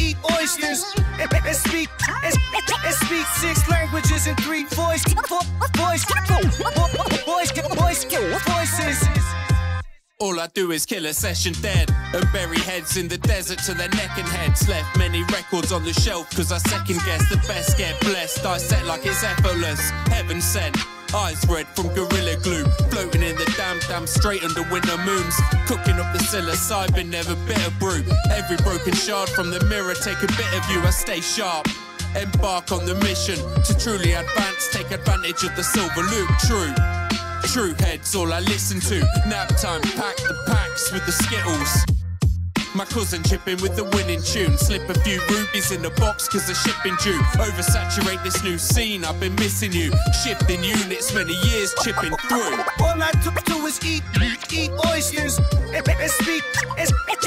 Eat oysters and speak six languages and three voices. All I do is kill a session dead and bury heads in the desert to their neck and heads. Left many records on the shelf cause I second guess the best get blessed. I set like it's effortless, heaven sent. Eyes red from Gorilla Glue, floating in the damn straight under winter moons. Cooking up the psilocybin, never bitter brew. Every broken shard from the mirror, take a bit of you, I stay sharp. Embark on the mission to truly advance, take advantage of the silver loop. True heads, all I listen to. Nap time, pack the packs with the Skittles. My cousin chipping with the winning tune. Slip a few rubies in the box cause the shipping due. Oversaturate this new scene, I've been missing you. Shifting units, many years chipping through. All I do is eat oysters and speak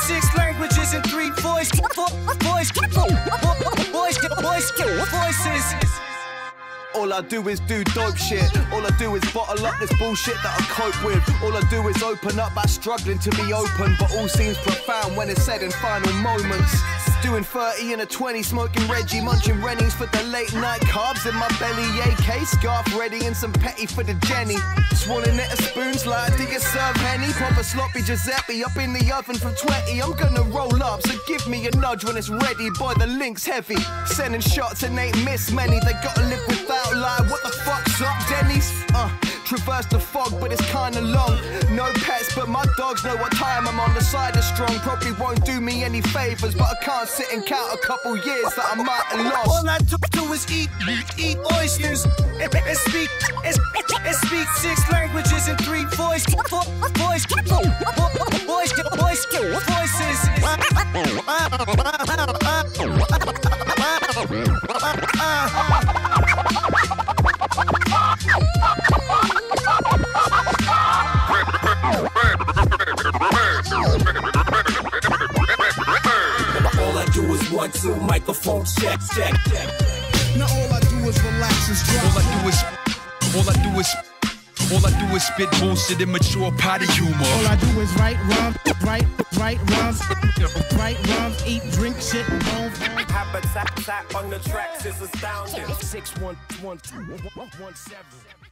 six languages and three voices. All I do is do dope shit. All I do is bottle up this bullshit that I cope with. All I do is open up by struggling to be open, but all seems profound when it's said in final moments. Doing 30 and a 20, smoking Reggie, munching Rennies for the late night carbs in my belly. AK scarf ready and some petty for the Jenny. Swallowing it at spoons like, do you serve Henny? Pop a sloppy Giuseppe up in the oven from 20. I'm gonna roll up, so give me a nudge when it's ready. Boy, the link's heavy. Sending shots and ain't miss many. They gotta live with that. Like, what the fuck's up, Denny's? Traverse the fog, but it's kinda long. No pets, but my dogs know what time I'm on. The side is strong, probably won't do me any favors, but I can't sit and count a couple years that I might have lost. All I do is eat oysters and speak six languages and three voices. One, two, microphone check. Now all I do is relax and stress. All I do is spit bullshit and mature potty humor. All I do is write rhymes, eat, drink shit, and roam. Habitat on the tracks is astounding. 611 211 17